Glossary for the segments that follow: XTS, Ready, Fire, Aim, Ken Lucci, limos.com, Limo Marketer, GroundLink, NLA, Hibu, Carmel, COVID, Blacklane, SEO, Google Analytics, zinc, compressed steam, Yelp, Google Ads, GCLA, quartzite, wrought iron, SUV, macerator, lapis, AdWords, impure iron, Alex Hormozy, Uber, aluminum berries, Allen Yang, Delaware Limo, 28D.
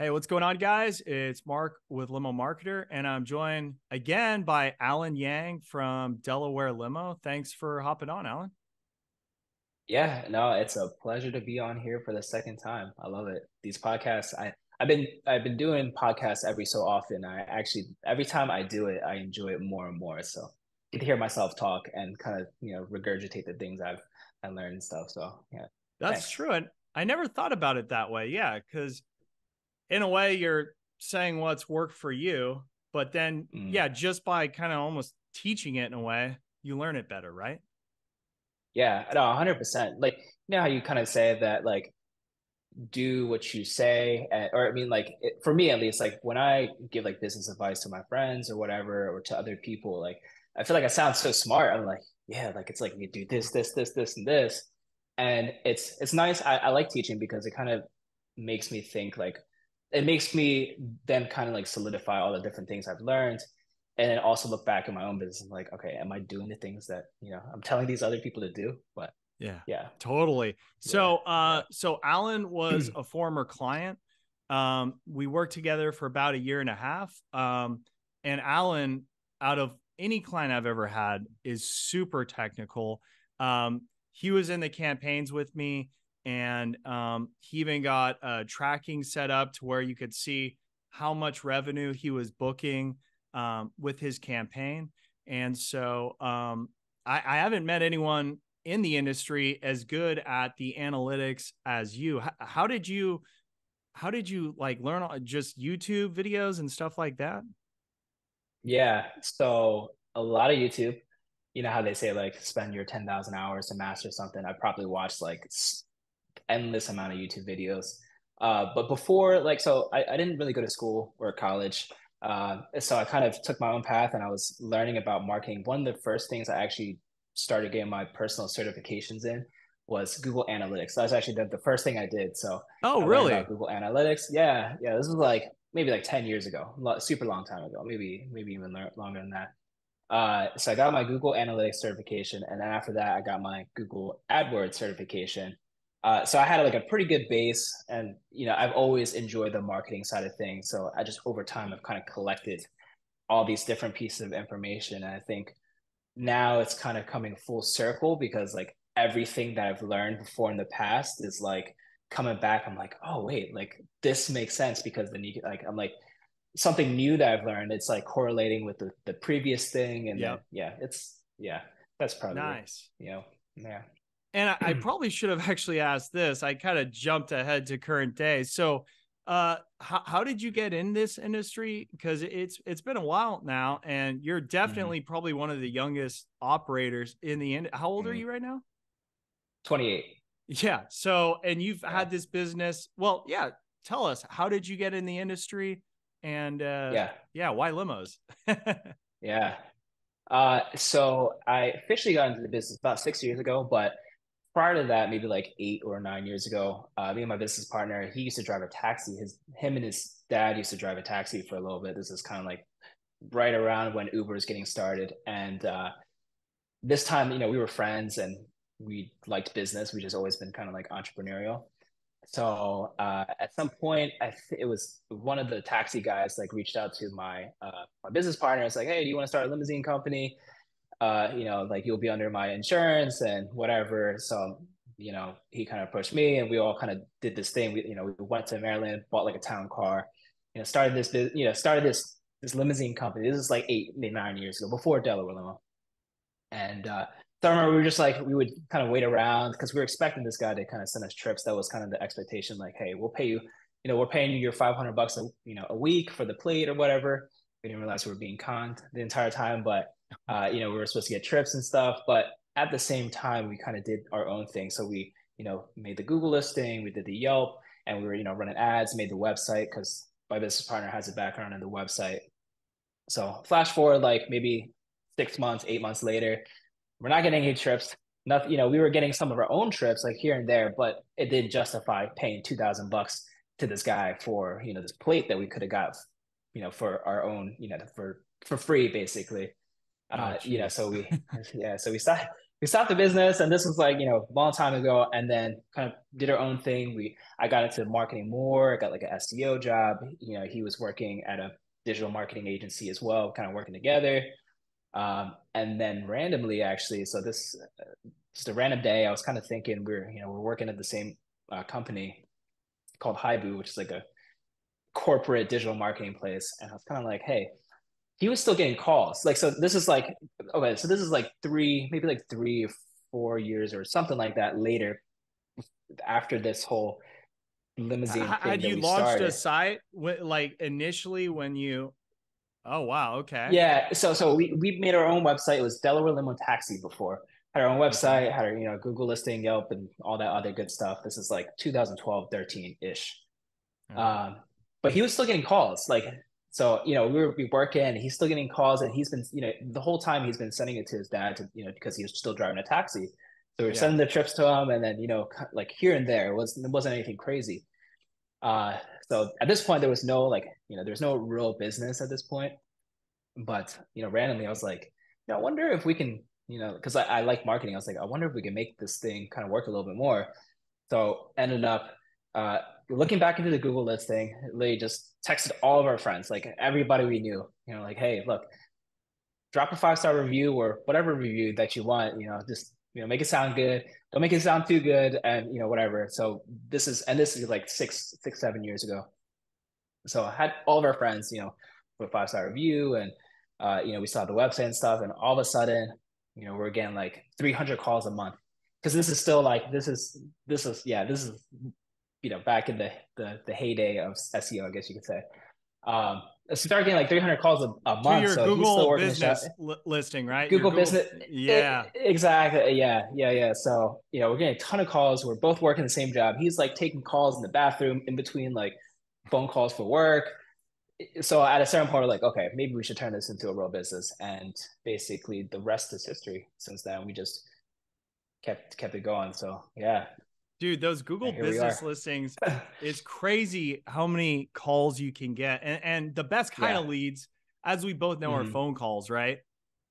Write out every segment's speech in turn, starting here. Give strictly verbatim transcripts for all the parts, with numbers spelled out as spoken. Hey, what's going on, guys? It's Mark with Limo Marketer, and I'm joined again by Allen Yang from Delaware Limo. Thanks for hopping on, Allen. Yeah, no, it's a pleasure to be on here for the second time. I love it. These podcasts, I, I've been I've been doing podcasts every so often. I actually, every time I do it, I enjoy it more and more. So I get to hear myself talk and kind of, you know, regurgitate the things I've I learned and stuff. So yeah, that's Thanks. True. And I never thought about it that way. Yeah, because in a way, you're saying what's worked for you, but then, mm. yeah, just by kind of almost teaching it in a way, you learn it better, right? Yeah, no, one hundred percent. Like, you know how you kind of say that, like, do what you say, and, or I mean, like, it, for me at least, like, when I give, like, business advice to my friends or whatever, or to other people, like, I feel like I sound so smart. I'm like, yeah, like, it's like, you do this, this, this, this, and this. And it's, it's nice. I, I like teaching because it kind of makes me think, like, it makes me then kind of like solidify all the different things I've learned, and then also look back at my own business and like, okay, am I doing the things that, you know, I'm telling these other people to do? But yeah, yeah, totally. So, yeah. uh, so Allen was a former client. Um, we worked together for about a year and a half. Um, and Allen, out of any client I've ever had, is super technical. Um, he was in the campaigns with me. And um, he even got uh, tracking set up to where you could see how much revenue he was booking um, with his campaign. And so um, I, I haven't met anyone in the industry as good at the analytics as you. H- how did you, how did you like learn all, just YouTube videos and stuff like that? Yeah. So a lot of YouTube, you know how they say like spend your ten thousand hours to master something. I probably watched like endless amount of YouTube videos. Uh, but before, like, so I, I didn't really go to school or college. Uh, so I kind of took my own path and I was learning about marketing. One of the first things I actually started getting my personal certifications in was Google Analytics. That was actually the, the first thing I did. So Oh, I really? Learned about Google Analytics. Yeah. Yeah. This was like, maybe like ten years ago, super long time ago, maybe, maybe even longer than that. Uh, so I got my Google Analytics certification. And then after that, I got my Google AdWords certification. Uh, so I had like a pretty good base, and, you know, I've always enjoyed the marketing side of things. So I just over time, I've kind of collected all these different pieces of information. And I think now it's kind of coming full circle because like everything that I've learned before in the past is like coming back. I'm like, oh, wait, like this makes sense because then you like, I'm like something new that I've learned. It's like correlating with the, the previous thing. And yeah, then, yeah, it's, yeah, that's probably nice. You know, yeah. And I, I probably should have actually asked this. I kind of jumped ahead to current day. So uh, how, how did you get in this industry? Because it's it's been a while now, and you're definitely mm-hmm. probably one of the youngest operators in the industry. How old mm-hmm. are you right now? twenty-eight. Yeah. So, and you've yeah. had this business. Well, yeah. Tell us, how did you get in the industry? And uh, yeah. yeah, why limos? yeah. Uh, so I officially got into the business about six years ago, but prior to that, maybe like eight or nine years ago, uh, me and my business partner, he used to drive a taxi. His, him and his dad used to drive a taxi for a little bit. This is kind of like right around when Uber is getting started. And uh, this time, you know, we were friends and we liked business. We just always been kind of like entrepreneurial. So uh, at some point, I th- it was one of the taxi guys like reached out to my uh, my business partner. It's like, hey, do you want to start a limousine company? Uh, you know, like you'll be under my insurance and whatever. So, you know, he kind of approached me and we all kind of did this thing. We, you know, we went to Maryland, bought like a town car, you know, started this, you know, started this, this limousine company. This is like eight, nine years ago before Delaware Limo. And uh, so I remember we were just like, we would kind of wait around because we were expecting this guy to kind of send us trips. That was kind of the expectation. Like, hey, we'll pay you, you know, we're paying you your five hundred bucks a, you know, a week for the plate or whatever. We didn't realize we were being conned the entire time, but Uh, you know, we were supposed to get trips and stuff, but at the same time, we kind of did our own thing. So we, you know, made the Google listing, we did the Yelp, and we were, you know, running ads, made the website because my business partner has a background in the website. So flash forward, like maybe six months, eight months later, we're not getting any trips. Nothing, you know, we were getting some of our own trips like here and there, but it didn't justify paying two thousand bucks to this guy for, you know, this plate that we could have got, you know, for our own, you know, for, for free basically. Uh, oh, you know, so we, yeah, so we started, we stopped the business, and this was like, you know, a long time ago, and then kind of did our own thing. We, I got into marketing more. I got like an S E O job. You know, he was working at a digital marketing agency as well, kind of working together. Um, and then randomly, actually, so this, just a random day, I was kind of thinking we're, you know, we're working at the same uh, company called Hibu, which is like a corporate digital marketing place. And I was kind of like, hey, he was still getting calls. Like, so this is like, okay, so this is like three, maybe like three or four years or something like that later, after this whole limousine thing. Had you launched a site like initially when you, oh, wow. Okay. Yeah. So, so we, we made our own website. It was Delaware Limo Taxi before. Had our own website, had our, you know, Google listing, Yelp, and all that other good stuff. This is like two thousand twelve, thirteen ish. Oh. Um, but he was still getting calls. Like, so, you know, we were we working and he's still getting calls, and he's been, you know, the whole time he's been sending it to his dad, to, you know, because he was still driving a taxi. So we're yeah. sending the trips to him, and then, you know, like here and there, it wasn't, it wasn't anything crazy. Uh, so at this point there was no, like, you know, there's no real business at this point, but, you know, randomly I was like, you know, I wonder if we can, you know, cause I, I like marketing. I was like, I wonder if we can make this thing kind of work a little bit more. So ended up, uh, looking back into the Google listing, literally just texted all of our friends, like everybody we knew, you know, like, hey, look, drop a five-star review or whatever review that you want, you know, just, you know, make it sound good. Don't make it sound too good. And, you know, whatever. So this is, and this is like six, six, seven years ago. So I had all of our friends, you know, with five-star review, and, uh, you know, we saw the website and stuff, and all of a sudden, you know, we're getting like three hundred calls a month. Cause this is still like, this is, this is, yeah, this is, you know, back in the, the, the heyday of S E O, I guess you could say. Um, started getting like three hundred calls a, a month. To your so Google business listing, right? Google, Google business. Yeah, it, exactly. Yeah. Yeah. Yeah. So, you know, we're getting a ton of calls. We're both working the same job. He's like taking calls in the bathroom in between like phone calls for work. So at a certain point, we're like, okay, maybe we should turn this into a real business. And basically the rest is history. Since then, we just kept, kept it going. So yeah. Dude, those Google business listings, it's crazy how many calls you can get. And, and the best kind yeah. of leads, as we both know, mm-hmm. are phone calls, right?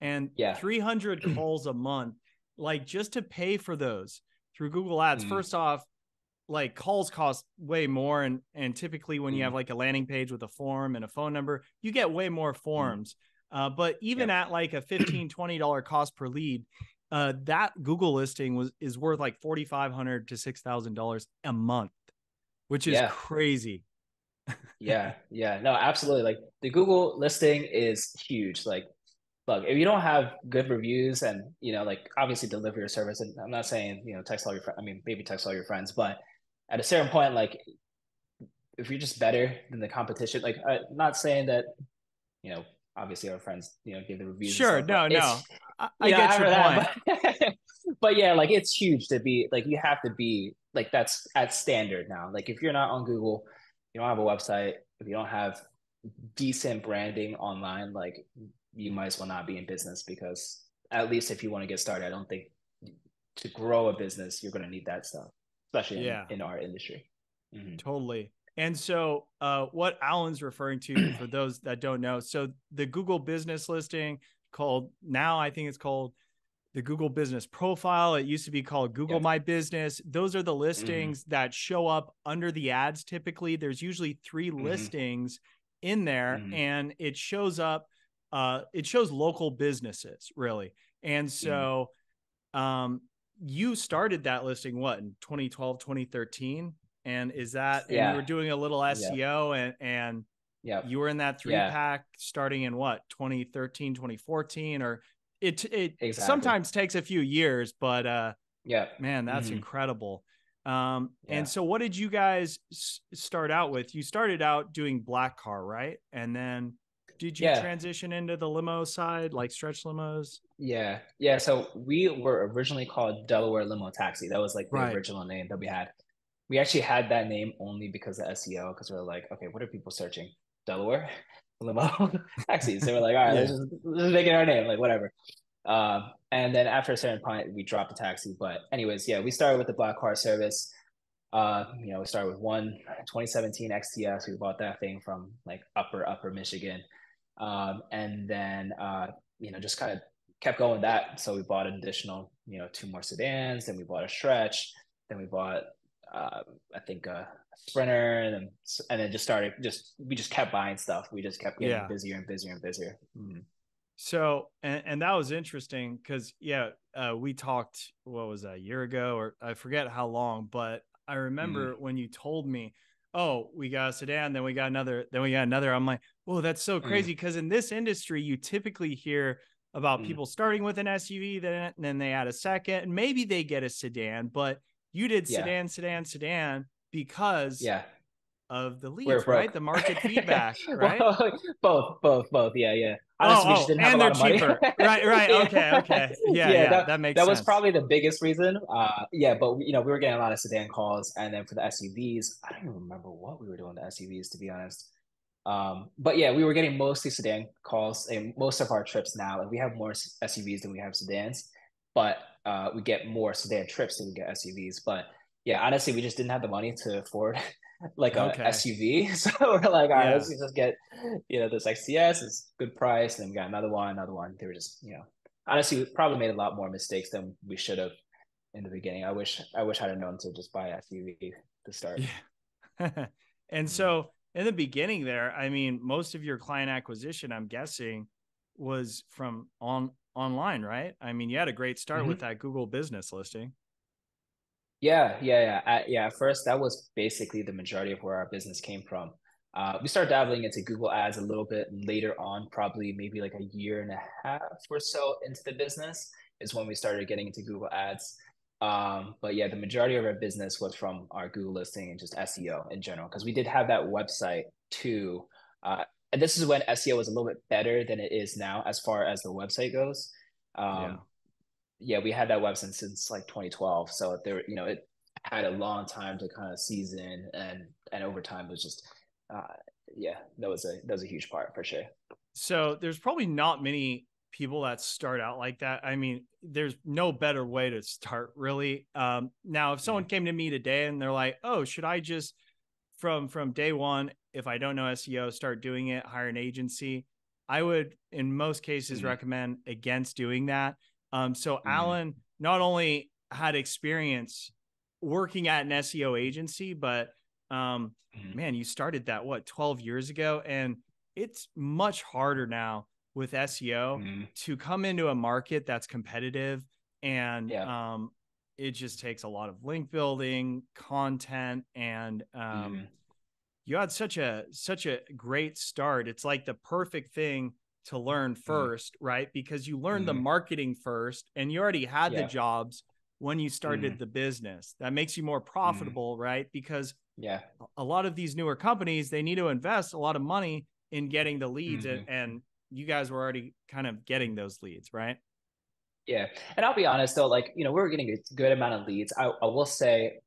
And yeah. three hundred calls a month, like just to pay for those through Google Ads. Mm-hmm. First off, like calls cost way more. And, and typically when mm-hmm. you have like a landing page with a form and a phone number, you get way more forms. Mm-hmm. uh, but even yep. at like a fifteen, twenty dollar cost per lead, Uh, that Google listing was is worth like forty-five hundred to six thousand dollars a month, which is yeah. crazy. yeah, yeah, no, absolutely. Like the Google listing is huge. Like, look, if you don't have good reviews, and you know, like obviously deliver your service. And I'm not saying, you know, text all your friends. I mean, maybe text all your friends, but at a certain point, like if you're just better than the competition, like I'm not saying that, you know, obviously our friends, you know, give the reviews. Sure, and stuff, no, no. I, I know, get your that, point. But, but yeah, like it's huge to be, like you have to be, like that's at standard now. Like if you're not on Google, you don't have a website, if you don't have decent branding online, like you might as well not be in business, because at least if you want to get started, I don't think to grow a business, you're going to need that stuff, especially yeah. in, in our industry. Mm-hmm. Totally. And so uh, what Allen's referring to, for those that don't know, so the Google business listing called, now I think it's called the Google business profile. It used to be called Google yep. My Business. Those are the listings mm-hmm. that show up under the ads. Typically, there's usually three mm-hmm. listings in there mm-hmm. and it shows up, uh, it shows local businesses really. And so mm-hmm. um, you started that listing, what, in twenty twelve, twenty thirteen? And is that, and yeah. you were doing a little S E O yeah. and, and yeah. you were in that three yeah. pack starting in what, twenty thirteen, twenty fourteen, or it, it exactly. sometimes takes a few years, but uh, yeah, man, that's mm-hmm. incredible. Um, yeah. And so what did you guys start out with? You started out doing black car, right? And then did you yeah. transition into the limo side, like stretch limos? Yeah. Yeah. So we were originally called Delaware Limo Taxi. That was like the right. original name that we had. We actually had that name only because of S E O, because we were like, okay, what are people searching? Delaware limo taxis. They were like, all right, yeah. let's, just, let's just make it our name, like whatever. Um, and then after a certain point, we dropped the taxi. But anyways, yeah, we started with the black car service. Uh, you know, we started with one twenty seventeen X T S. We bought that thing from like upper, upper Michigan. Um, and then, uh, you know, just kind of kept going with that. So we bought an additional, you know, two more sedans. Then we bought a stretch. Then we bought, uh, I think, a Sprinter. And then, and then just started, just, we just kept buying stuff. We just kept getting yeah. busier and busier and busier. Mm-hmm. So, and, and that was interesting because, yeah, uh, we talked, what was that, a year ago? Or I forget how long, but I remember mm-hmm. when you told me, oh, we got a sedan, then we got another, then we got another. I'm like, whoa, that's so crazy. Mm. Cause in this industry, you typically hear about mm. people starting with an S U V, then, and then they add a second, and maybe they get a sedan, but you did yeah. sedan, sedan, sedan because yeah. of the leads, right? The market feedback, right? Well, both, both, both. Yeah. Yeah. Honestly, oh, we just didn't oh, have and a lot they're of money. Cheaper. Right. Right. Okay. Okay. Yeah. Yeah. yeah that, that makes that sense. That was probably the biggest reason. Uh, yeah. But you know, we were getting a lot of sedan calls, and then for the S U Vs, I don't even remember what we were doing to S U Vs, to be honest. Um, but yeah, we were getting mostly sedan calls in most of our trips now. Like, we have more S U Vs than we have sedans, but uh, we get more sedan trips than we get S U Vs. But yeah, honestly, we just didn't have the money to afford like okay. a S U V. So we're like, all right, yeah. let's just get, you know, this X T S, it's good price. And then we got another one, another one. They were just, you know, honestly, we probably made a lot more mistakes than we should have in the beginning. I wish, I wish I'd have known to just buy an S U V to start. Yeah. And so in the beginning there, I mean, most of your client acquisition, I'm guessing, was from on online, right? I mean, you had a great start mm-hmm. with that Google business listing. Yeah, yeah, yeah. At, yeah, at first, that was basically the majority of where our business came from. Uh, we started dabbling into Google Ads a little bit later on, probably maybe like a year and a half or so into the business is when we started getting into Google Ads. Um, but yeah, the majority of our business was from our Google listing and just S E O in general, because we did have that website too. Uh, and this is when S E O was a little bit better than it is now as far as the website goes. Um, yeah. yeah, we had that website since like twenty twelve. So there, you know, it had a long time to kind of season, and, and over time it was just, uh, yeah, that was a, that was a huge part for sure. So there's probably not many people that start out like that. I mean, there's no better way to start, really. Um, now, if someone came to me today and they're like, oh, should I just from, from day one, if I don't know S E O, start doing it, hire an agency, I would in most cases mm-hmm. recommend against doing that. Um, so mm-hmm. Allen not only had experience working at an S E O agency, but um, mm-hmm. man, you started that, what, twelve years ago? And it's much harder now with S E O mm-hmm. to come into a market that's competitive, and yeah. um, it just takes a lot of link building, content, and um, mm-hmm. you had such a such a great start. It's like the perfect thing to learn first, mm-hmm. right? Because you learned mm-hmm. the marketing first, and you already had yeah. the jobs when you started mm-hmm. the business. That makes you more profitable, mm-hmm. right? Because yeah, a lot of these newer companies, they need to invest a lot of money in getting the leads mm-hmm. and, and you guys were already kind of getting those leads, right? Yeah. And I'll be honest though, like, you know, we were getting a good amount of leads. I, I will say,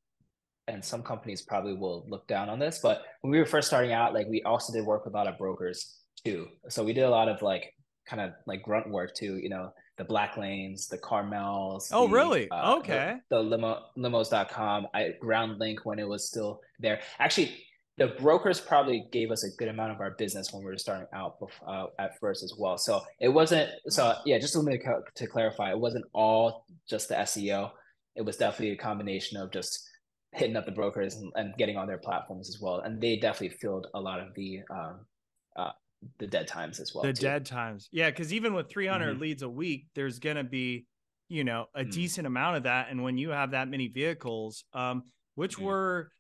and some companies probably will look down on this, but when we were first starting out, like, we also did work with a lot of brokers too. So we did a lot of like, kind of like grunt work too, you know, the Blacklanes, the Carmels. Oh, the, really? Uh, okay. The, the limo, limos dot com, I GroundLink when it was still there. Actually, the brokers probably gave us a good amount of our business when we were starting out uh, at first as well. So it wasn't, so yeah, just a little bit to clarify, it wasn't all just the S E O. It was definitely a combination of just hitting up the brokers and, and getting on their platforms as well. And they definitely filled a lot of the, um, uh, the dead times as well. The too. dead times. Yeah. Cause even with three hundred mm-hmm. leads a week, there's going to be, you know, a mm-hmm. decent amount of that. And when you have that many vehicles, um, which mm-hmm. were,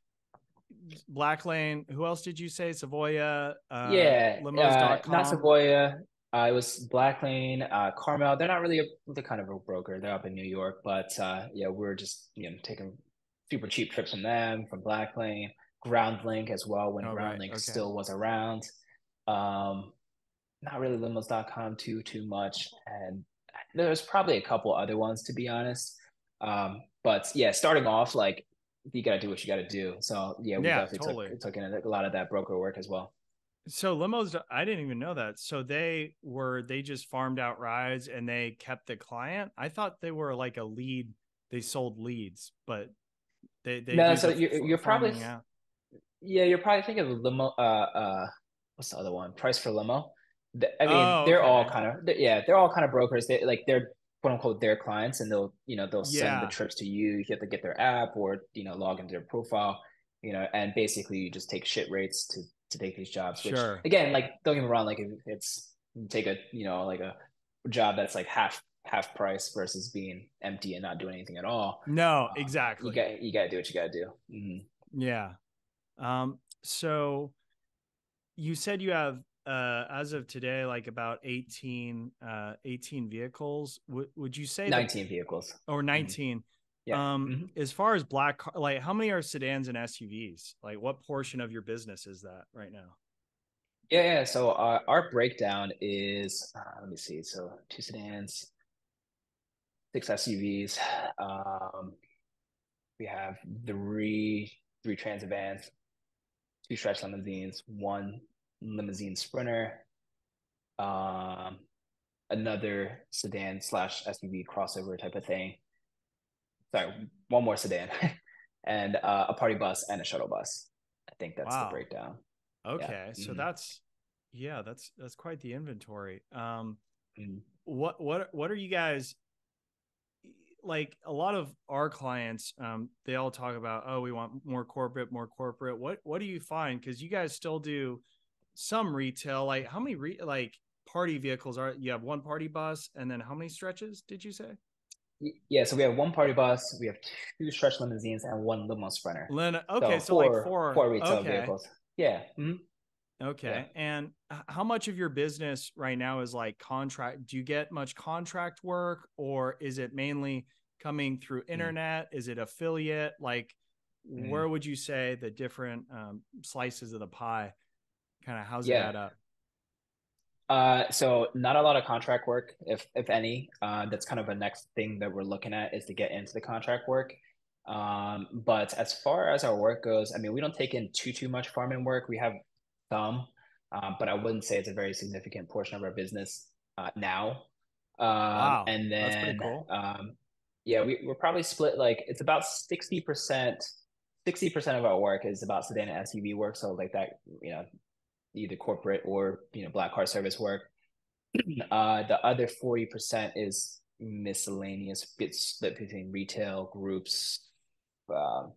Blacklane, who else did you say? Savoya, uh, yeah, limos dot com. Uh, not Savoya. Uh, it was Blacklane, uh, Carmel. They're not really a, the kind of a broker. They're up in New York, but uh, yeah, we're just, you know, taking super cheap trips from them, from Blacklane, GroundLink as well, when oh, GroundLink right. okay. still was around. Um, not really limos dot com too too much, and there's probably a couple other ones, to be honest. Um, but yeah, starting off, like, you got to do what you got to do. So yeah, we yeah, definitely totally. took, took in a lot of that broker work as well. So Limos, I didn't even know that. So they were, they just farmed out rides and they kept the client. I thought they were like a lead. They sold leads, but they, they, no, so you're, you're probably, out. yeah, you're probably thinking of limo. Uh, uh, what's the other one? Price for Limo. I mean, oh, they're okay. all kind of, they're, yeah, they're all kind of brokers. They like they're quote unquote their clients, and they'll, you know, they'll send yeah. the trips to you. You have to get their app or, you know, log into their profile, you know, and basically you just take shit rates to, to take these jobs. Which, sure. Again, like, don't get me wrong. Like if it's you take a, you know, like a job that's like half, half price versus being empty and not doing anything at all. No, um, exactly. You got, you got to do what you got to do. Mm-hmm. Yeah. Um, so you said you have, uh, as of today, like about eighteen, uh, eighteen vehicles, w would you say nineteen that, vehicles or nineteen? Mm-hmm. Yeah. Um, mm-hmm. As far as black car, like how many are sedans and S U Vs? Like what portion of your business is that right now? Yeah. yeah. So our, our breakdown is, uh, let me see. So two sedans, six S U Vs. Um, we have three, three transit vans, two stretch limousines, one limousine sprinter, um, another sedan slash S U V crossover type of thing. Sorry, one more sedan and uh, a party bus and a shuttle bus. I think that's wow. the breakdown. Okay. Yeah. So mm-hmm. that's, yeah, that's, that's quite the inventory. Um, mm-hmm. what, what, what are you guys, like a lot of our clients, um, they all talk about, oh, we want more corporate, more corporate. What, what do you find? 'Cause you guys still do some retail. Like how many re like party vehicles are, you have one party bus and then how many stretches did you say? Yeah, so we have one party bus, we have two stretch limousines, and one limo sprinter. Lin okay, so, so four, like four, four retail okay. vehicles. Yeah. Mm-hmm. Okay. Yeah. And how much of your business right now is like contract? Do you get much contract work, or is it mainly coming through internet? Mm-hmm. Is it affiliate? Like, mm-hmm. where would you say the different um, slices of the pie? Kind of how's yeah. that up? Uh, so not a lot of contract work, if, if any, uh, that's kind of a next thing that we're looking at is to get into the contract work. Um, but as far as our work goes, I mean, we don't take in too, too much farming work. We have some, um, but I wouldn't say it's a very significant portion of our business, uh, now. Um, wow. and then, that's pretty cool. um, yeah, we, we're probably split, like it's about sixty percent, sixty percent of our work is about sedan and S U V work. So like that, you know, either corporate or, you know, black car service work. Uh, the other forty percent is miscellaneous, it's split between retail groups. Um,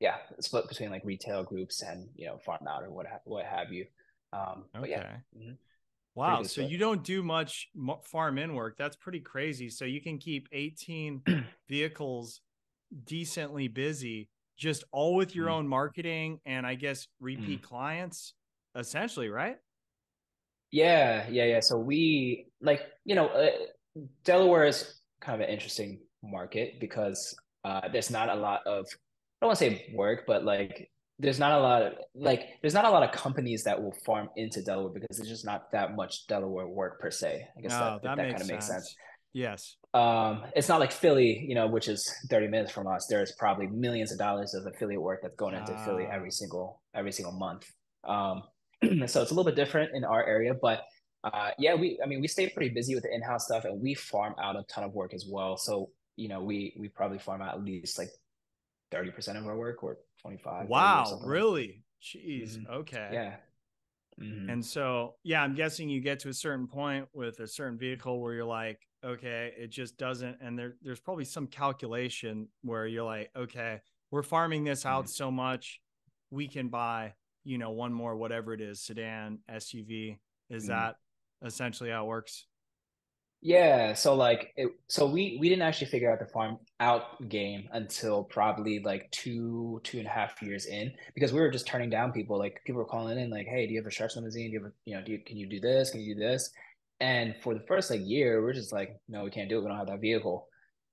yeah. Split between like retail groups and, you know, farm out or what, ha what have you. Um, okay. But yeah. Mm-hmm. Wow. So you don't do much farm in work. That's pretty crazy. So you can keep eighteen vehicles decently busy, just all with your own marketing and I guess repeat mm. clients essentially, right? Yeah, yeah, yeah. So we like, you know, uh, Delaware is kind of an interesting market because uh, there's not a lot of, I don't want to say work, but like there's not a lot of, like there's not a lot of companies that will farm into Delaware because there's just not that much Delaware work per se. I guess oh, that, that, that kind of sense. makes sense. Yes. Um, it's not like Philly, you know, which is thirty minutes from us. There's probably millions of dollars of affiliate work that's going into uh, Philly every single, every single month. Um, so it's a little bit different in our area, but, uh, yeah, we, I mean, we stay pretty busy with the in-house stuff and we farm out a ton of work as well. So, you know, we, we probably farm out at least like thirty percent of our work or twenty-five. Wow. Really? Jeez. Mm-hmm. Okay. Yeah. Mm-hmm. And so, yeah, I'm guessing you get to a certain point with a certain vehicle where you're like, okay, it just doesn't. And there, there's probably some calculation where you're like, okay, we're farming this out mm-hmm. so much we can buy, you know, one more, whatever it is, sedan, S U V. Is mm-hmm. that essentially how it works? Yeah. So like, it, so we, we didn't actually figure out the farm out game until probably like two, two and a half years in, because we were just turning down people. Like people were calling in like, hey, do you have a stretch limousine? Do you have a, you know, do you, can you do this? Can you do this? And for the first like year, we're just like, no, we can't do it. We don't have that vehicle.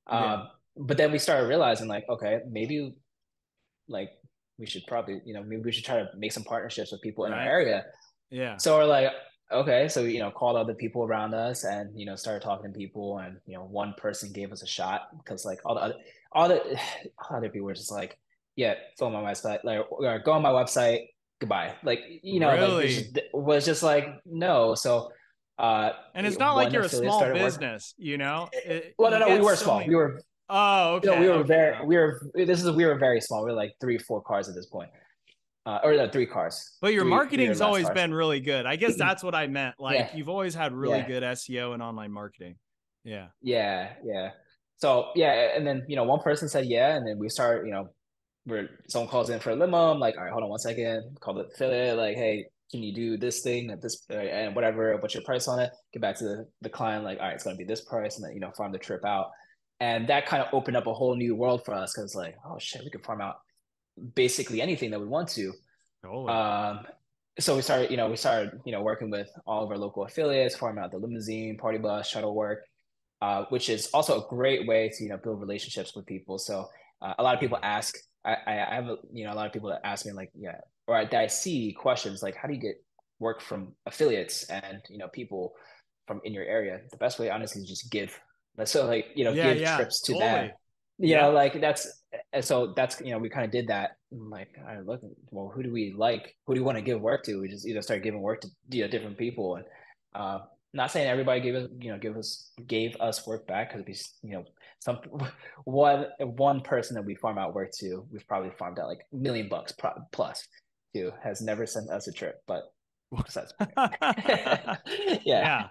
Yeah. Um, but then we started realizing like, okay, maybe like we should probably, you know, maybe we should try to make some partnerships with people in right. our area. Yeah. So we're like, okay. So, you know, called other people around us and, you know, started talking to people and, you know, one person gave us a shot because like all the other, all the all other people were just like, yeah, go on my website, like, or go on my website. Goodbye. Like, you know, really? like, just, was just like, no. So, uh and it's not like you're a small business working. you know it, well no no we were so small many... we were oh okay you know, we were okay. very we were this is we were very small we were like three four cars at this point Uh, or no, three cars. But your three, marketing's three always cars. been really good. I guess that's what I meant. Like yeah. you've always had really yeah. good S E O and online marketing. Yeah. Yeah. Yeah. So yeah. And then, you know, one person said, yeah. And then we start, you know, where someone calls in for a limo. I'm like, all right, hold on one second. Call the affiliate. Like, hey, can you do this thing at this uh, and whatever, what's your price on it? Get back to the, the client. Like, all right, it's going to be this price. And then, you know, farm the trip out. And that kind of opened up a whole new world for us. Cause like, oh shit, we could farm out basically anything that we want to. Totally. Um, so we started, you know, we started, you know, working with all of our local affiliates, farming out the limousine, party bus, shuttle work, uh, which is also a great way to, you know, build relationships with people. So uh, a lot of people ask, I, I have, a, you know, a lot of people that ask me like, yeah, or that I see questions like, how do you get work from affiliates and, you know, people from in your area? The best way, honestly, is just give. So like, you know, yeah, give yeah, trips to totally. them. You yeah. know, like that's, so that's, you know, we kind of did that. I'm like, I look, well, who do we like? Who do we want to give work to? We just, you know, start giving work to, you know, different people. And uh, not saying everybody gave us, you know, give us, gave us work back. Cause we, you know, some one, one person that we farm out work to, we've probably farmed out like a million bucks plus who has never sent us a trip, but yeah, yeah.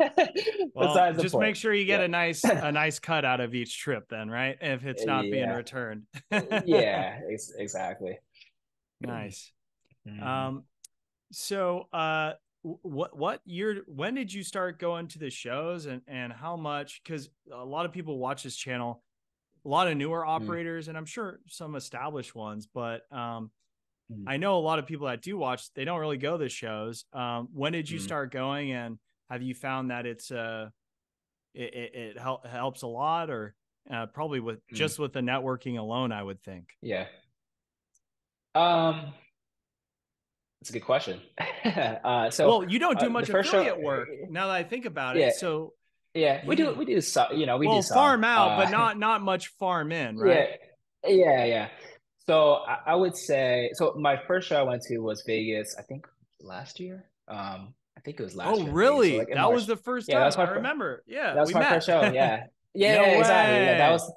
Well, just make sure you get yeah. a nice a nice cut out of each trip then, right? If it's not yeah. being returned. Yeah, ex exactly. Nice. Mm. Um so uh what what year when did you start going to the shows, and and how much, because a lot of people watch this channel, a lot of newer operators, mm. and I'm sure some established ones, but um I know a lot of people that do watch, they don't really go to shows. Um, when did you mm-hmm. start going, and have you found that it's, uh, it, it, it hel helps a lot, or, uh, probably with mm-hmm. just with the networking alone, I would think. Yeah. Um, that's a good question. uh, so, well, you don't do uh, much affiliate show, work now that I think about yeah. it. So yeah, we do, we do, so, you know, we well, do some, farm out, uh, but not, not much farm in, right? Yeah. Yeah. Yeah. So I would say, so my first show I went to was Vegas, I think last year. Um, I think it was last oh, year. Oh, really? So like that March. was the first yeah, time I first, remember. Yeah, That was my met. first show, yeah. Yeah, no yeah exactly. Yeah, that, was,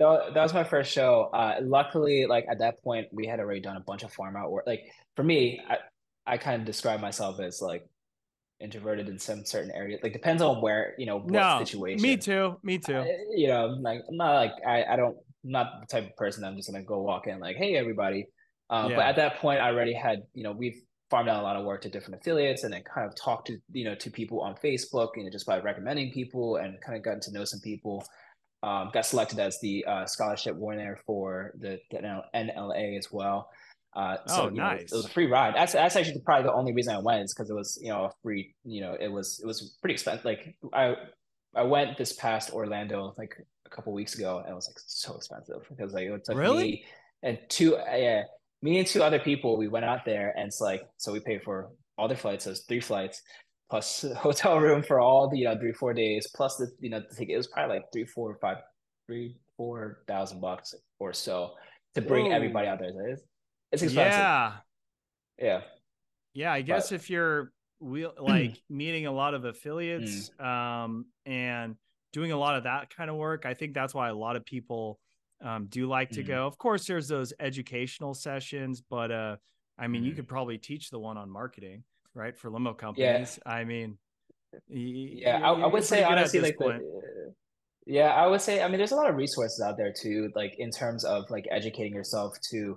that, that was my first show. Uh, luckily, like at that point, we had already done a bunch of farm out work. Like for me, I, I kind of describe myself as like introverted in some certain area. Like depends on where, you know, what no, situation. Me too, me too. I, you know, like I'm not like, I, I don't. Not the type of person that I'm just gonna go walk in like, hey everybody. Um, yeah. But at that point, I already had, you know, we've farmed out a lot of work to different affiliates, and then kind of talked to, you know, to people on Facebook, you know, just by recommending people, and kind of gotten to know some people. Um, got selected as the uh, scholarship winner for the, the N L A as well. Uh, so, oh, you nice! Know, it was a free ride. That's that's actually probably the only reason I went, is because it was, you know, a free. You know, it was it was pretty expensive. Like I I went this past Orlando, like. couple weeks ago, and it was like so expensive, because like it took really? me and two yeah me and two other people. We went out there, and it's like, so we paid for all the flights, so it was three flights plus hotel room for all the, you know, three four days, plus the, you know, the ticket. It was probably like three four five three four thousand bucks or so to bring Ooh. everybody out there. It's, it's expensive. Yeah, yeah, yeah. I guess but, if you're real, like meeting a lot of affiliates mm. um and doing a lot of that kind of work. I think that's why a lot of people um, do like to mm. go. Of course, there's those educational sessions, but uh, I mean, mm. you could probably teach the one on marketing, right? For limo companies. Yeah. I mean, yeah, I, I would say honestly, like, the, yeah, I would say, I mean, there's a lot of resources out there too, like in terms of like educating yourself too.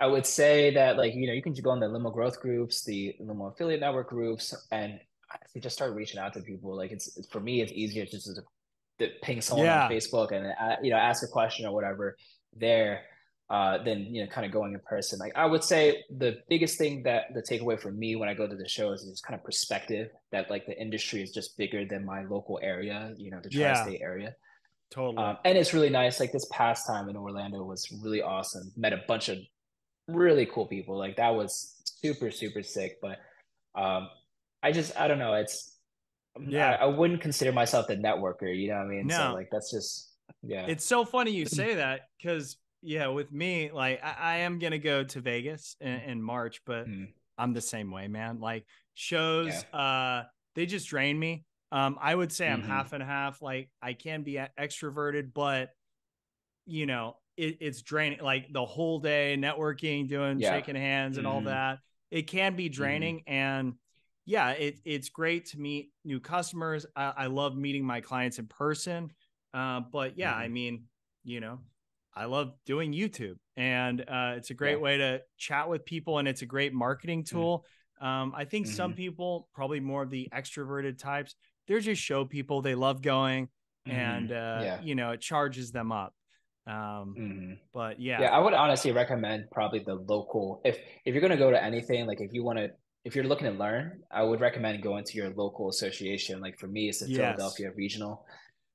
I would say that, like, you know, you can just go on the limo growth groups, the limo affiliate network groups, and honestly, just start reaching out to people. Like it's, for me, it's easier just to that ping someone yeah. on Facebook and uh, you know, ask a question or whatever there, uh, then, you know, kind of going in person. Like I would say the biggest thing that the takeaway for me when I go to the show is just kind of perspective that like the industry is just bigger than my local area, you know, the tri-state yeah. area. Totally. Um, and it's really nice. Like this past time in Orlando was really awesome. Met a bunch of really cool people. Like that was super super sick. But um, I just I don't know. It's Yeah, I, I wouldn't consider myself the networker, you know what I mean? No. So like that's just yeah. It's so funny you say that, because yeah, with me, like I, I am gonna go to Vegas in, in March, but mm. I'm the same way, man. Like shows, yeah. uh, they just drain me. Um, I would say mm -hmm. I'm half and half. Like I can be extroverted, but you know, it, it's draining, like the whole day networking, doing yeah. shaking hands and mm-hmm. all that. It can be draining. Mm-hmm. And yeah, it, it's great to meet new customers. I, I love meeting my clients in person. Uh, but yeah, mm-hmm. I mean, you know, I love doing YouTube, and uh, it's a great yeah. way to chat with people, and it's a great marketing tool. Mm-hmm. Um, I think mm-hmm. some people, probably more of the extroverted types, they're just show people. They love going mm-hmm. and, uh, yeah. you know, it charges them up. Um, mm-hmm. but yeah. Yeah, I would honestly recommend probably the local, if, if you're going to go to anything, like if you want to, if you're looking to learn, I would recommend going to your local association. Like for me, it's the yes. Philadelphia Regional.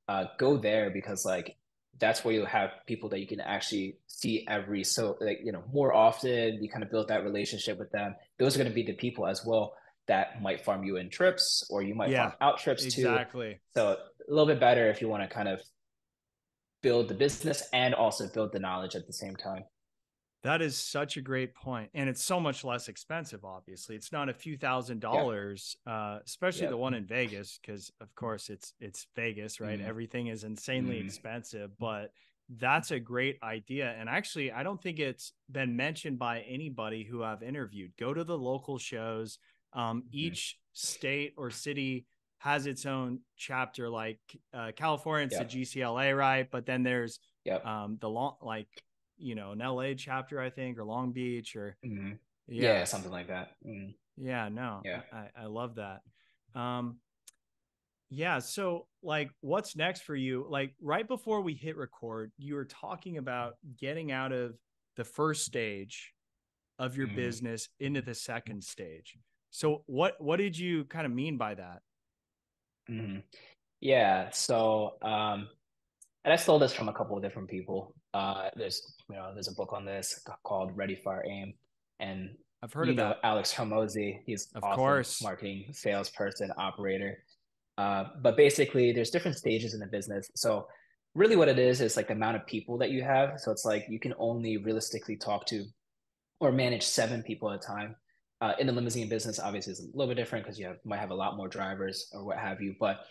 Uh, go there, because like, that's where you'll have people that you can actually see every, so like, you know, more often. You kind of build that relationship with them. Those are going to be the people as well that might farm you in trips, or you might yeah, farm out trips exactly. too. Exactly. So a little bit better if you want to kind of build the business and also build the knowledge at the same time. That is such a great point. And it's so much less expensive, obviously. It's not a few thousand dollars, yeah. uh, especially yeah. the one in Vegas, because of course it's it's Vegas, right? Mm. Everything is insanely mm. expensive, but that's a great idea. And actually, I don't think it's been mentioned by anybody who I've interviewed. Go to the local shows. Um, each mm. state or city has its own chapter, like uh, California, it's yep. the G C L A, right? But then there's yep. um, the long, like, you know, an L A chapter, I think, or Long Beach, or mm-hmm. yeah. yeah, something like that. Mm. Yeah, no, yeah. I, I love that. Um, yeah. So like, what's next for you? Like right before we hit record, you were talking about getting out of the first stage of your mm. business into the second stage. So what, what did you kind of mean by that? Mm. Yeah. So, um, and I stole this from a couple of different people. Uh, there's, you know, there's a book on this called Ready, Fire, Aim, and I've heard of know, that. Alex Hormozy, he's of awesome course marketing salesperson, operator. Uh, but basically, there's different stages in the business. So really, what it is is like the amount of people that you have. So it's like you can only realistically talk to or manage seven people at a time. Uh, in the limousine business, obviously, it's a little bit different because you have, might have a lot more drivers or what have you. But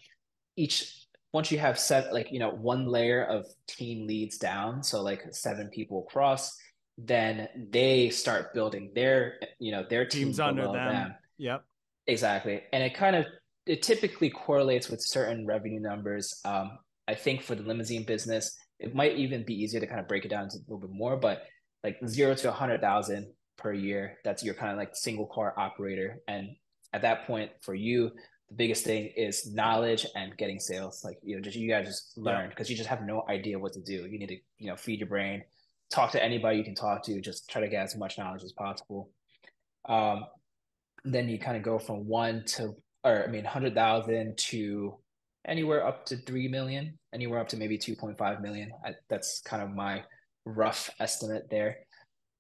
each Once you have set like, you know, one layer of team leads down, so like seven people across, then they start building their, you know, their team teams under them. them. Yep. Exactly. And it kind of, it typically correlates with certain revenue numbers. Um, I think for the limousine business, it might even be easier to kind of break it down into a little bit more, but like zero to a hundred thousand per year, that's your kind of like single car operator. And at that point for you, the biggest thing is knowledge and getting sales. Like, you know, just you guys just learn because yeah. you just have no idea what to do. You need to, you know, feed your brain, talk to anybody you can talk to, just try to get as much knowledge as possible. Um, then you kind of go from one to, or I mean, one hundred thousand to anywhere up to three million, anywhere up to maybe two point five million. I, that's kind of my rough estimate there.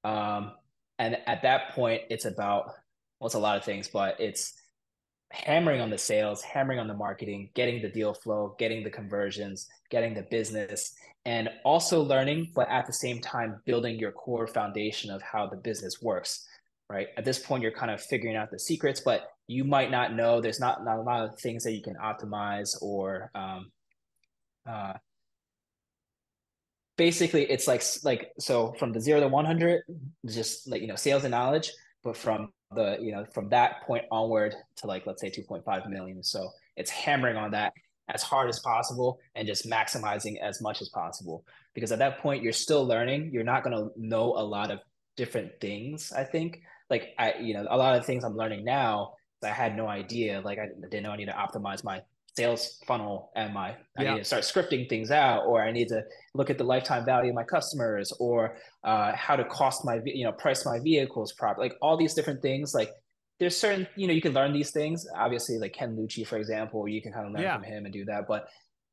Um, and at that point, it's about, well, it's a lot of things, but it's hammering on the sales, hammering on the marketing, getting the deal flow, getting the conversions, getting the business, and also learning, but at the same time, building your core foundation of how the business works, right? At this point, you're kind of figuring out the secrets, but you might not know, there's not, not a lot of things that you can optimize or, um, uh, basically it's like, like, so from the zero to one hundred, just like, you know, sales and knowledge, but from the, you know, from that point onward to like, let's say two point five million. So it's hammering on that as hard as possible and just maximizing as much as possible, because at that point you're still learning. You're not going to know a lot of different things. I think like I, you know, a lot of things I'm learning now, I had no idea. Like I didn't know I need to optimize my sales funnel and my, yeah. I need to start scripting things out, or I need to look at the lifetime value of my customers, or uh, how to cost my, you know, price my vehicles properly, like all these different things. Like there's certain, you know, you can learn these things, obviously, like Ken Lucci, for example, you can kind of learn yeah. from him and do that. But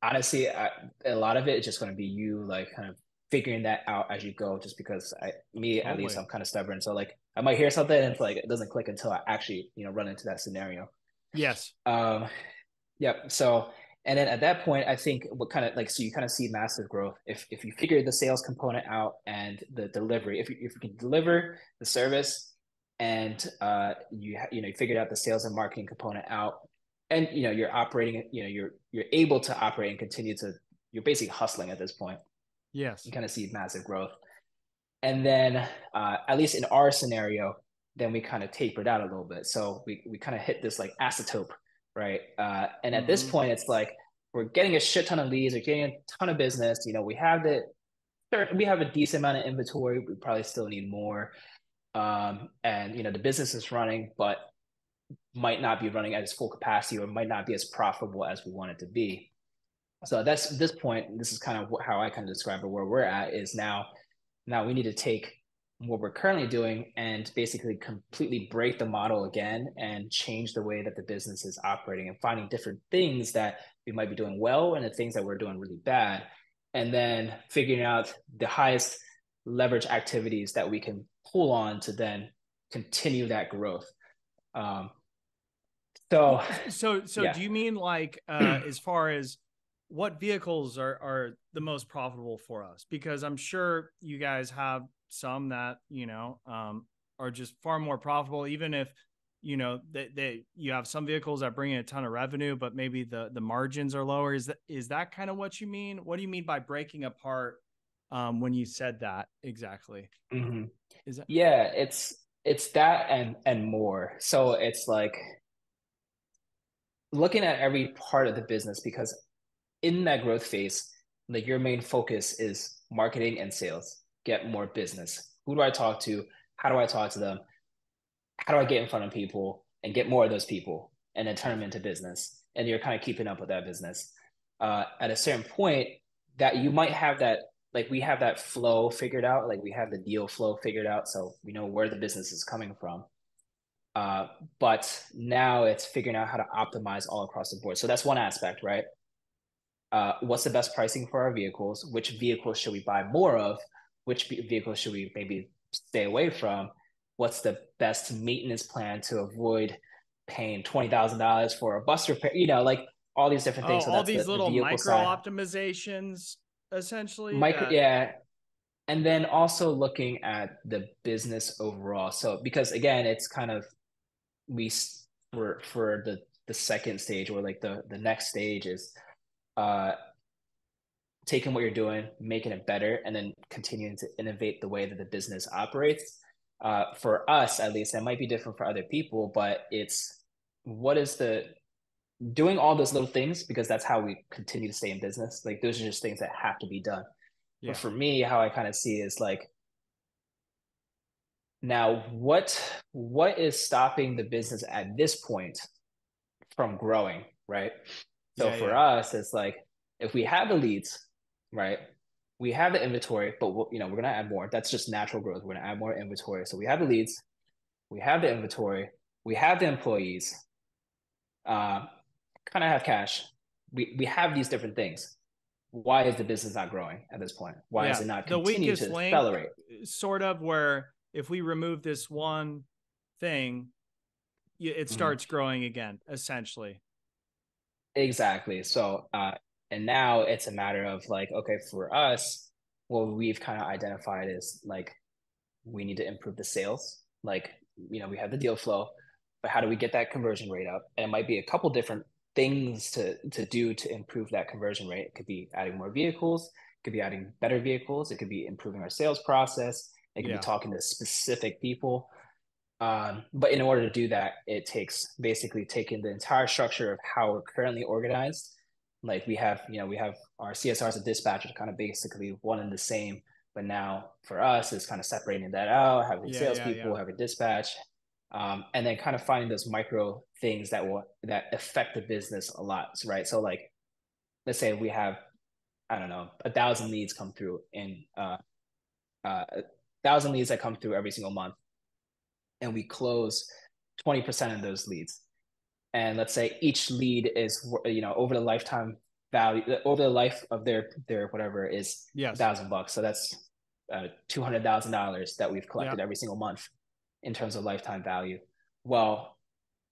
honestly, I, a lot of it is just going to be you like kind of figuring that out as you go, just because I, me, totally. At least I'm kind of stubborn. So like, I might hear something and it's like, it doesn't click until I actually, you know, run into that scenario. Yes. Um, Yep. So, and then at that point, I think what kind of like, so you kind of see massive growth. If if you figure the sales component out and the delivery, if you, if you can deliver the service and uh, you, you know, you figured out the sales and marketing component out, and, you know, you're operating, you know, you're, you're able to operate and continue to, you're basically hustling at this point. Yes. You kind of see massive growth. And then uh, at least in our scenario, then we kind of tapered out a little bit. So we, we kind of hit this like asymptote, right? Uh, and at mm-hmm. this point, it's like, we're getting a shit ton of leads, we're getting a ton of business. You know, we have the, we have a decent amount of inventory. We probably still need more. Um, and, you know, the business is running, but might not be running at its full capacity or might not be as profitable as we want it to be. So that's this point, this is kind of how I kind of describe it, where we're at is now, now we need to take what we're currently doing and basically completely break the model again and change the way that the business is operating and finding different things that we might be doing well and the things that we're doing really bad, and then figuring out the highest leverage activities that we can pull on to then continue that growth. Um, so, so, so yeah. Do you mean like uh, as far as what vehicles are are the most profitable for us? Because I'm sure you guys have some that, you know, um, are just far more profitable, even if, you know, they, they, you have some vehicles that bring in a ton of revenue, but maybe the, the margins are lower. Is that, is that kind of what you mean? What do you mean by breaking apart um, when you said that exactly? Mm-hmm. Is that- yeah, it's, it's that and, and more. So it's like looking at every part of the business, because in that growth phase, like your main focus is marketing and sales. Get more business. Who do I talk to? How do I talk to them? How do I get in front of people and get more of those people and then turn them into business? And you're kind of keeping up with that business. Uh, at a certain point that you might have that, like we have that flow figured out, like we have the deal flow figured out. So we know where the business is coming from. Uh, but now it's figuring out how to optimize all across the board. So that's one aspect, right? Uh, what's the best pricing for our vehicles? Which vehicles should we buy more of? Which vehicles should we maybe stay away from? What's the best maintenance plan to avoid paying twenty thousand dollars for a bus repair? You know, like all these different things. Oh, so all that's these the, little the micro side. Optimizations, essentially. Micro, that... yeah. And then also looking at the business overall. So, because again, it's kind of, we for, for the, the second stage or like the, the next stage is, uh, taking what you're doing, making it better, and then continuing to innovate the way that the business operates. Uh, for us, at least, that might be different for other people, but it's what is the doing all those little things, because that's how we continue to stay in business. Like those are just things that have to be done. Yeah. But for me, how I kind of see is like, now what what is stopping the business at this point from growing, right? So yeah, for yeah. us, it's like, if we have the leads, right, we have the inventory, but we'll, you know, we're going to add more. That's just natural growth. We're going to add more inventory. So we have the leads, we have the inventory, we have the employees, uh, kind of have cash. We we have these different things. Why is the business not growing at this point? Why yeah, is it not continuing to accelerate? Sort of where if we remove this one thing, it starts mm-hmm. growing again, essentially. Exactly. So, uh, and now it's a matter of like, okay, for us, what we've kind of identified is like, we need to improve the sales. Like, you know, we have the deal flow, but how do we get that conversion rate up? And it might be a couple different things to, to do to improve that conversion rate. It could be adding more vehicles, it could be adding better vehicles, it could be improving our sales process, it could yeah. be talking to specific people. Um, but in order to do that, it takes basically taking the entire structure of how we're currently organized. Like we have, you know, we have our C S Rs and dispatchers kind of basically one and the same, but now for us it's kind of separating that out, having yeah, salespeople, yeah, yeah. having dispatch, um, and then kind of finding those micro things that will, that affect the business a lot, right? So like, let's say we have, I don't know, a thousand leads come through and uh, uh, a thousand leads that come through every single month, and we close twenty percent of those leads. And let's say each lead is, you know, over the lifetime value, over the life of their, their whatever is yes. thousand bucks. So that's uh, two hundred thousand dollars that we've collected yeah. every single month in terms of lifetime value. Well,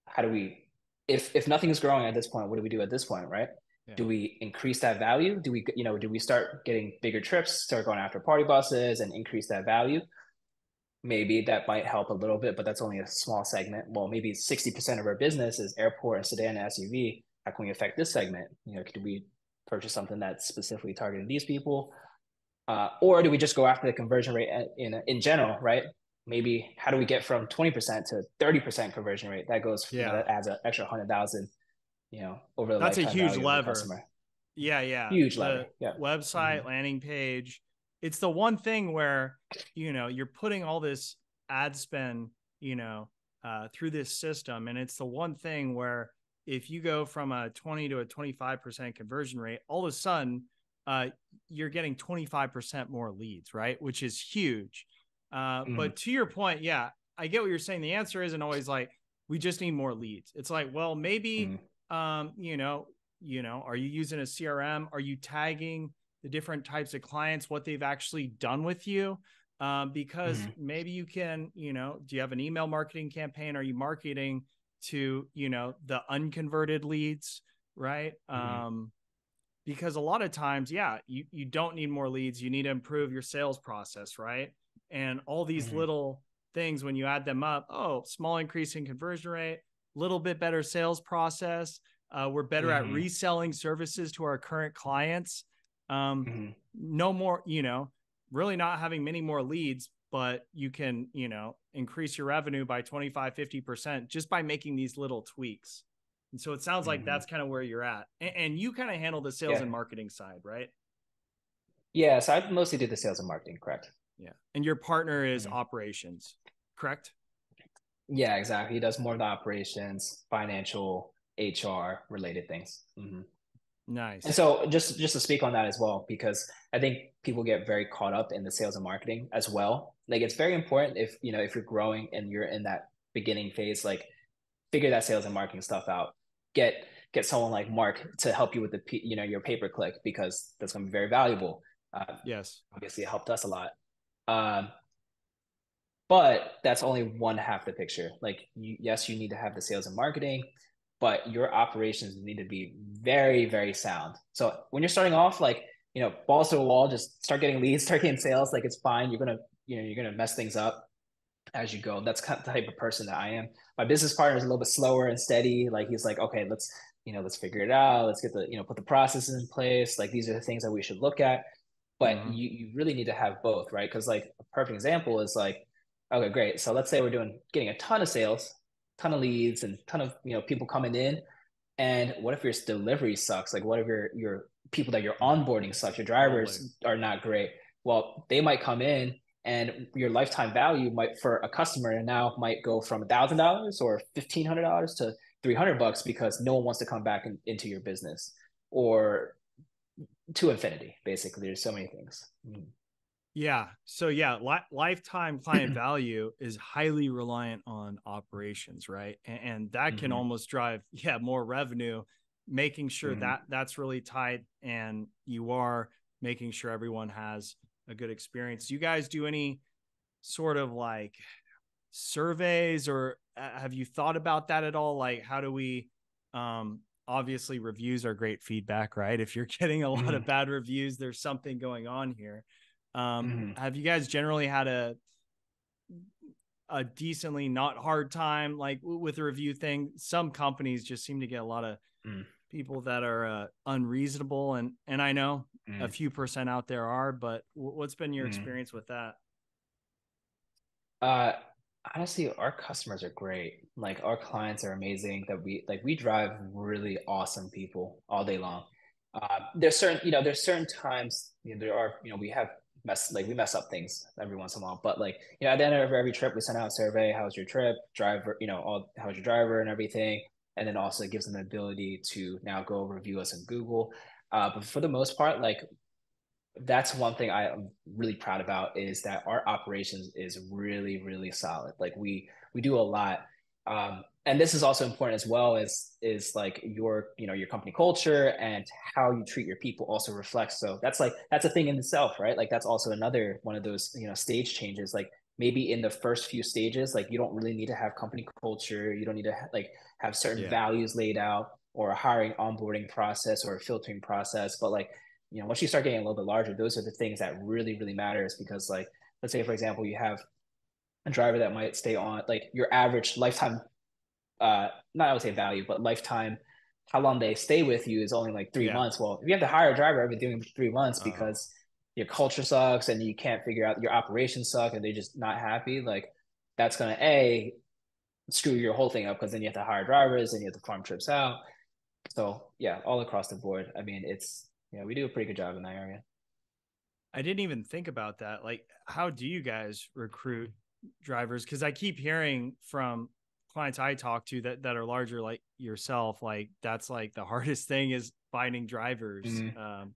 how do we, if, if nothing is growing at this point, what do we do at this point, right? Yeah. Do we increase that value? Do we, you know, do we start getting bigger trips, start going after party buses and increase that value? Maybe that might help a little bit, but that's only a small segment. Well, maybe sixty percent of our business is airport and sedan and S U V. How can we affect this segment? You know, could we purchase something that's specifically targeted to these people? Uh, or do we just go after the conversion rate in, in general, right? Maybe how do we get from twenty percent to thirty percent conversion rate? That goes, yeah. you know, that adds an extra one hundred thousand, you know, over the That's a huge lever. Yeah, yeah. Huge the lever. Yeah. Website, mm-hmm. landing page. It's the one thing where, you know, you're putting all this ad spend, you know, uh, through this system. And it's the one thing where if you go from a twenty to a twenty-five percent conversion rate, all of a sudden, uh, you're getting twenty-five percent more leads, right? Which is huge. Uh, mm-hmm. But to your point, yeah, I get what you're saying. The answer isn't always like, we just need more leads. It's like, well, maybe, mm-hmm. um, you know, you know, are you using a C R M? Are you tagging the different types of clients, what they've actually done with you? Um, because mm-hmm. maybe you can, you know, do you have an email marketing campaign? Are you marketing to, you know, the unconverted leads, right? Mm-hmm. Um, Because a lot of times, yeah, you, you don't need more leads. You need to improve your sales process, right? And all these mm-hmm. little things, when you add them up, oh, small increase in conversion rate, little bit better sales process. Uh, we're better mm-hmm. at reselling services to our current clients. Um, mm-hmm. No more, you know, really not having many more leads, but you can, you know, increase your revenue by twenty-five, fifty percent just by making these little tweaks. And so it sounds like mm-hmm. that's kind of where you're at. And, and you kind of handle the sales yeah. and marketing side, right? Yeah. So I mostly do the sales and marketing, correct? Yeah. And your partner is mm-hmm. operations, correct? Yeah, exactly. He does more of the operations, financial, H R related things. Mm-hmm. Nice. And so just, just to speak on that as well, because I think people get very caught up in the sales and marketing as well. Like it's very important if, you know, if you're growing and you're in that beginning phase, like figure that sales and marketing stuff out. Get get someone like Mark to help you with the you know your pay per click, because that's going to be very valuable. Uh, yes, obviously it helped us a lot. Um, but that's only one half the picture. Like you, yes, you need to have the sales and marketing, but your operations need to be very very sound. So when you're starting off, like you know, balls to the wall, just start getting leads, start getting sales. Like it's fine. You're gonna you know you're gonna mess things up as you go. That's kind of the type of person that I am. My business partner is a little bit slower and steady. Like he's like, okay, let's, you know, let's figure it out. Let's get the, you know, put the processes in place. Like these are the things that we should look at, but mm-hmm. you, you really need to have both, right? Cause like a perfect example is like, okay, great. So let's say we're doing, getting a ton of sales, ton of leads and ton of, you know, people coming in. And what if your delivery sucks? Like what if your, your people that you're onboarding sucks, your drivers totally. Are not great. Well, they might come in and your lifetime value might for a customer now might go from one thousand dollars or fifteen hundred dollars to three hundred bucks because no one wants to come back in, into your business, or to infinity, basically. There's so many things. Yeah. So yeah, li lifetime client value is highly reliant on operations, right? And, and that can mm-hmm. almost drive, yeah, more revenue, making sure mm-hmm. that that's really tight and you are making sure everyone has a good experience. You guys do any sort of like surveys, or have you thought about that at all? Like how do we, um, obviously reviews are great feedback, right? If you're getting a lot mm-hmm. of bad reviews, there's something going on here. Um, mm-hmm. have you guys generally had a, a decently not hard time, like with the review thing? Some companies just seem to get a lot of mm. people that are uh, unreasonable. And, and I know mm. a few percent out there are, but what's been your mm. experience with that? Uh, honestly, our customers are great. Like our clients are amazing, that we, like we drive really awesome people all day long. Uh, there's certain, you know, there's certain times, you know, there are, you know, we have mess, like we mess up things every once in a while, but like, you know, at the end of every trip, we send out a survey, how's your trip, driver, you know, all, how's your driver and everything. And then also it gives them the ability to now go review us on Google. Uh, but for the most part, like that's one thing I am really proud about, is that our operations is really, really solid. Like we, we do a lot. Um, and this is also important as well, is, is like your, you know, your company culture and how you treat your people also reflects. So that's like, that's a thing in itself, right? Like that's also another one of those, you know, stage changes. Like maybe in the first few stages, like you don't really need to have company culture. You don't need to ha like have certain yeah. values laid out, or a hiring onboarding process, or a filtering process. But like, you know, once you start getting a little bit larger, those are the things that really, really matters. Because like, let's say for example, you have a driver that might stay on, like your average lifetime, uh, not I would say value, but lifetime, how long they stay with you is only like three yeah. months. Well, if you have to hire a driver every three months, uh-huh. because your culture sucks and you can't figure out your operations suck and they're just not happy, like that's going to A, screw your whole thing up, because then you have to hire drivers and you have to farm trips out. So yeah, all across the board. I mean, it's, yeah, you know, we do a pretty good job in that area. I didn't even think about that. Like, how do you guys recruit drivers? Because I keep hearing from clients I talk to that, that are larger, like yourself, like that's like the hardest thing is finding drivers. Mm-hmm. Um,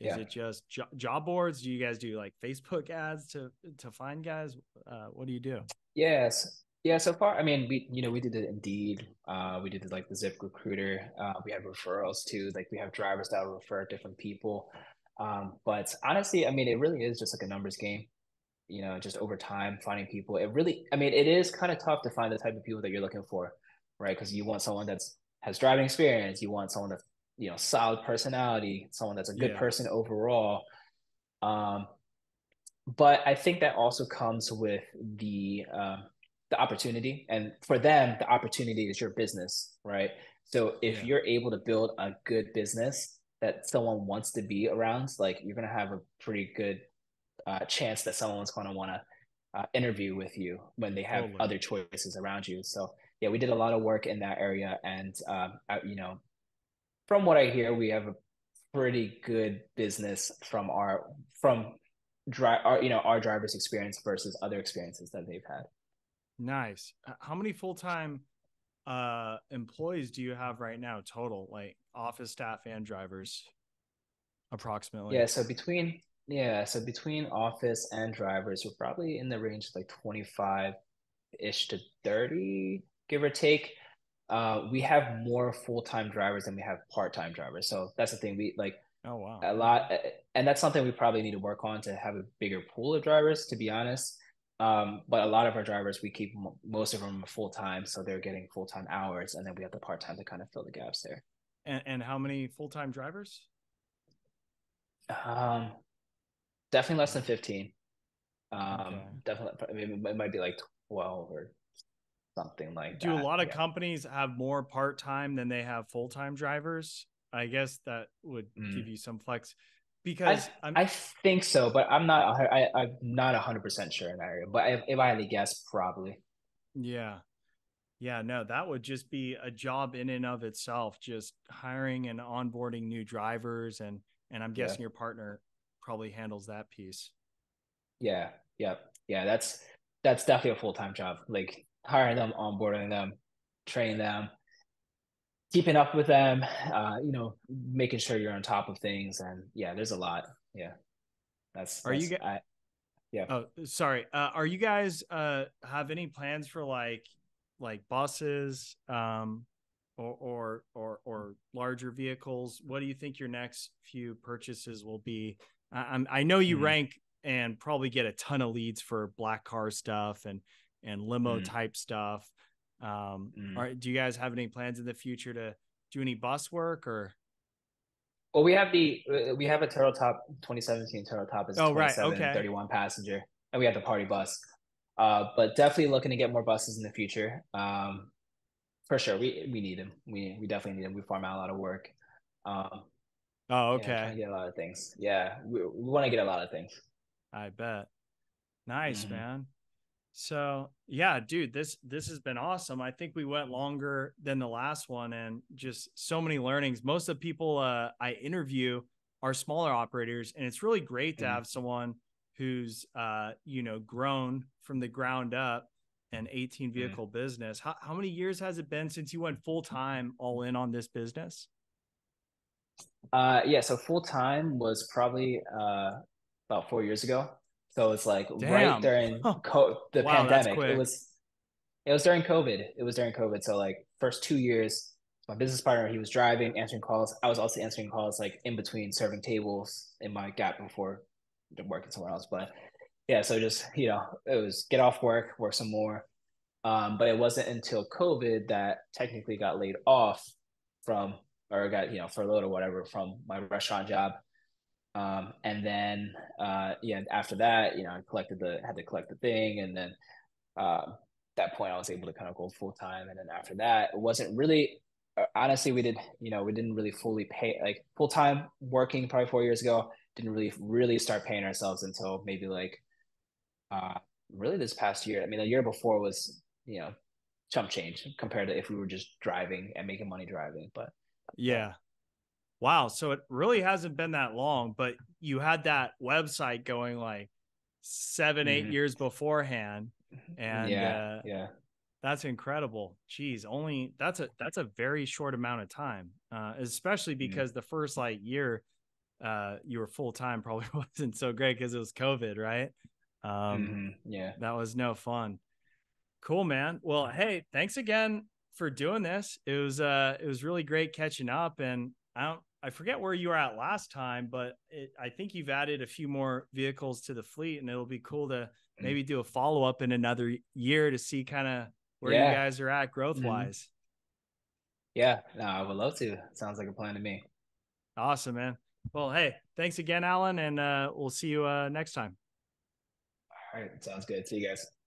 is yeah. it just jo- job boards? Do you guys do like Facebook ads to, to find guys? Uh, what do you do? Yes. Yeah, so far, I mean, we, you know, we did it Indeed. Uh, we did it like the Zip Recruiter. Uh, we have referrals too. Like we have drivers that will refer different people. Um, but honestly, I mean, it really is just like a numbers game, you know, just over time finding people. It really, I mean, it is kind of tough to find the type of people that you're looking for, right? Because you want someone that's has driving experience. You want someone that's, you know, solid personality, someone that's a good yeah. person overall. Um, but I think that also comes with the, um, the opportunity, and for them the opportunity is your business, right? So if yeah. you're able to build a good business that someone wants to be around, like you're going to have a pretty good uh, chance that someone's going to want to uh, interview with you when they have totally. Other choices around you. So yeah, we did a lot of work in that area, and um, I, you know, from what I hear, we have a pretty good business from our from dri- our you know our drivers' experience versus other experiences that they've had. Nice. How many full-time uh, employees do you have right now total, like office staff and drivers, approximately? Yeah. So between yeah, so between office and drivers, we're probably in the range of like twenty-five-ish to thirty, give or take. Uh, we have more full-time drivers than we have part-time drivers. So that's the thing. We like oh wow a lot, and that's something we probably need to work on to have a bigger pool of drivers, to be honest. Um, but a lot of our drivers, we keep m- most of them full-time. So they're getting full-time hours, and then we have the part-time to kind of fill the gaps there. And, and how many full-time drivers? Um, definitely less than fifteen. Um, okay. Definitely. I mean, it might be like twelve or something like Do that. Do a lot of yeah. companies have more part-time than they have full-time drivers? I guess that would mm. give you some flex. Because I, I'm, I think so, but I'm not. I, I'm not a hundred percent sure in that area. But if, if I had to guess, probably. Yeah, yeah. No, that would just be a job in and of itself. Just hiring and onboarding new drivers, and and I'm guessing yeah. your partner probably handles that piece. Yeah, yeah, yeah. That's that's definitely a full time job. Like hiring them, onboarding them, training them, keeping up with them, uh, you know, making sure you're on top of things. And yeah, there's a lot. Yeah. That's, are that's, you guys, I, yeah. Oh, sorry. Uh, are you guys, uh, have any plans for like, like buses, um, or, or, or, or larger vehicles? What do you think your next few purchases will be? I, I'm, I know you mm-hmm. rank and probably get a ton of leads for black car stuff and, and limo mm-hmm. type stuff. Um, mm. Are, do you guys have any plans in the future to do any bus work or? Well, we have the, we have a Turtle Top twenty seventeen Turtle Top is oh, right. okay. thirty-one passenger, and we have the party bus, uh, but definitely looking to get more buses in the future. Um, for sure. We, we need them. We, we definitely need them. We farm out a lot of work. Um, Oh, okay. Yeah, get a lot of things. Yeah. We, we want to get a lot of things. I bet. Nice, mm-hmm. man. So yeah, dude, this, this has been awesome. I think we went longer than the last one, and just so many learnings. Most of the people uh, I interview are smaller operators, and it's really great to have someone who's, uh, you know, grown from the ground up an eighteen vehicle mm-hmm. business. How, how many years has it been since you went full time all in on this business? Uh, yeah. So full time was probably uh, about four years ago. So it's like Damn. right during co- the wow, pandemic. It was, it was during COVID. It was during COVID. So like first two years, my business partner, he was driving, answering calls. I was also answering calls like in between serving tables in my gap before working somewhere else. But yeah, so just, you know, it was get off work, work some more. Um, but it wasn't until COVID that technically got laid off from, or got, you know, furloughed or whatever from my restaurant job. Um, and then, uh, yeah, after that, you know, I collected the, had to collect the thing. And then, uh, at that point I was able to kind of go full time. And then after that, it wasn't really, honestly, we did, you know, we didn't really fully pay like full time working probably four years ago. didn't really really start paying ourselves until maybe like uh, really this past year. I mean, the year before was, you know, chump change compared to if we were just driving and making money driving. But yeah. Wow. So it really hasn't been that long, but you had that website going like seven, mm-hmm. eight years beforehand. And yeah, uh, yeah. That's incredible. Geez, only that's a, that's a very short amount of time, uh, especially because mm-hmm. the first like year uh, you were full-time probably wasn't so great because it was COVID, right? Um, mm-hmm. Yeah. That was no fun. Cool, man. Well, hey, thanks again for doing this. It was, uh, it was really great catching up, and I don't, I forget where you were at last time, but it, I think you've added a few more vehicles to the fleet, and it'll be cool to mm-hmm. maybe do a follow-up in another year to see kind of where yeah. you guys are at growth-wise. Yeah, no, I would love to. Sounds like a plan to me. Awesome, man. Well, hey, thanks again, Allen, and uh, we'll see you uh, next time. All right, sounds good. See you guys.